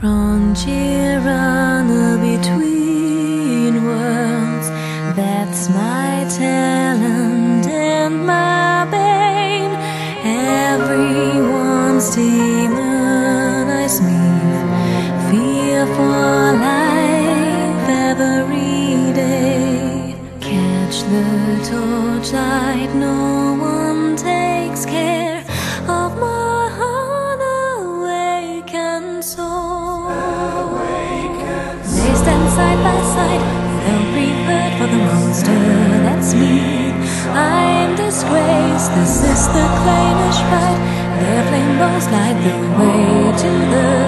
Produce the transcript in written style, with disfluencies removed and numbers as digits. Frontier runner between worlds, that's my talent and my bane. Everyone's demonized me, fear for life every day. Catch the torchlight, no one takes care of my unawakened soul. Side by side, they'll be heard for the monster that's me. I'm disgraced, this is the clannish fight. Their flame balls light the way to the